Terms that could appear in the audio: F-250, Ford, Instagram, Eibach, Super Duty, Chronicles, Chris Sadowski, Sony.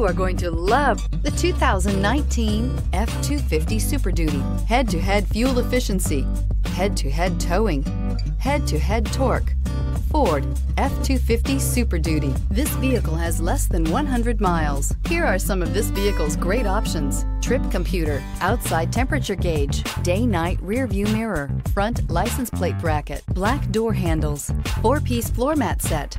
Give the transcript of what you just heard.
you are going to love the 2019 F-250 Super Duty. Head-to-head fuel efficiency, head-to-head towing, head-to-head torque. Ford F-250 Super Duty. This vehicle has less than 100 miles. Here are some of this vehicle's great options: trip computer, outside temperature gauge, day-night rear view mirror, front license plate bracket, black door handles, 4-piece floor mat set.